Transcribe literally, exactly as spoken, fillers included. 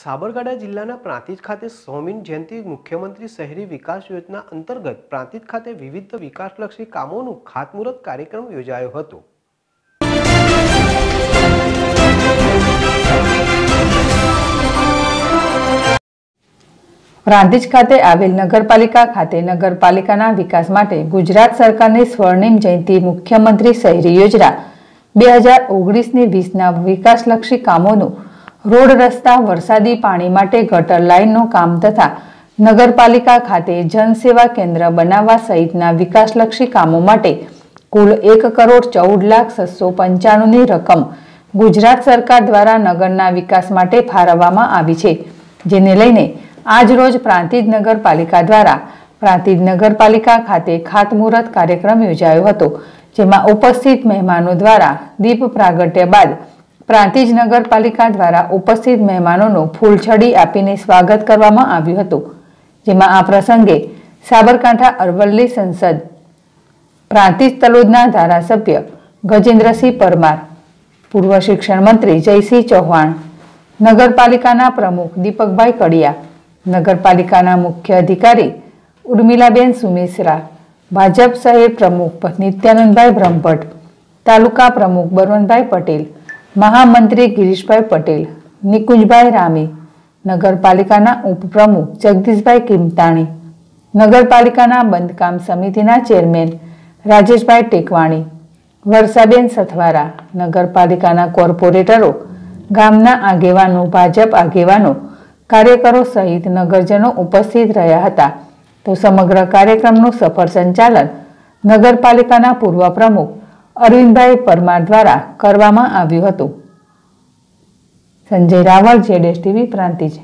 સાબરકાંઠા જિલ્લાના પ્રાંતિજ ખાતે સ્વર્ણિમ જયંતી મુખ્યમંત્રી શહેરી વિકાસ યોજના અંતર્ગત પ્રાંતિજ ખાતે વિવિધ વિકાસલક્ષી કામોનું ખાતમુહૂર્ત કાર્યક્રમ યોજાયો હતો। પ્રાંતિજ ખાતે આવેલ નગરપાલિકા ખાતે નગરપાલિકાના વિકાસ માટે ગુજરાત સરકારની સ્વર્ણિમ જયંતી મુખ્યમંત્રી શહેરી યોજના બે હજાર ઓગણીસ-વીસ વિકાસલક્ષી કામોનું રોડ રસ્તા વરસાદી પાણી માટે ગટર લાઇનનું કામ તથા નગરપાલિકા ખાતે જનસેવા કેન્દ્ર બનાવવા સહિતના વિકાસલક્ષી કામો માટે કુલ એક કરોડ ચૌદ લાખ છસો પંચાણુંની રકમ ગુજરાત સરકાર દ્વારા નગરના વિકાસ માટે ફાળવવામાં આવી છે। જેને લઈને આજરોજ પ્રાંતિજ નગરપાલિકા દ્વારા પ્રાંતિજ નગરપાલિકા ખાતે ખાતમુહૂર્ત કાર્યક્રમ યોજાયો હતો। જેમાં ઉપસ્થિત મહેમાનો દ્વારા દીપ પ્રાગટ્ય બાદ પ્રાંતિજ નગરપાલિકા દ્વારા ઉપસ્થિત મહેમાનોનું ફૂલછડી આપીને સ્વાગત કરવામાં આવ્યું હતું। જેમાં આ પ્રસંગે સાબરકાંઠા અરવલ્લી સંસદ પ્રાંતિજ તલોદના ધારાસભ્ય ગજેન્દ્ર સિંહ પરમાર, પૂર્વ શિક્ષણ મંત્રી જયસિંહ ચૌહાણ, નગરપાલિકાના પ્રમુખ દીપકભાઈ કડિયા, નગરપાલિકાના મુખ્ય અધિકારી ઉર્મીલાબેન સુમિશ્રા, भाजप साहेब प्रमुख नित्यानंद भाई ब्रह्मभ्ट, तालुका प्रमुख बलवन भाई पटेल, महामंत्री गिरीशभाई पटेल, निकुंजभाई रामी, नगरपालिकाना उपप्रमुख जगदीश भाई किंतानी, नगरपालिकाना बंधकाम समितिना चेयरमैन राजेशभाई ठेकवाणी, वर्षाबेन सथवारा, नगरपालिकाना कॉर्पोरेटरो, गामना आगेवानो, भाजप आगेवानो, कार्यकरो सहित नगरजनों उपस्थित रह्या हता। तो समग्र कार्यक्रमનું સફળ સંચાલન નગરપાલિકાના પૂર્વ પ્રમુખ અરવિંદભાઈ પરમાર દ્વારા કરવામાં આવ્યું હતું। સંજય રાવલ, જેડેશ ટીવી, પ્રાંતિજ।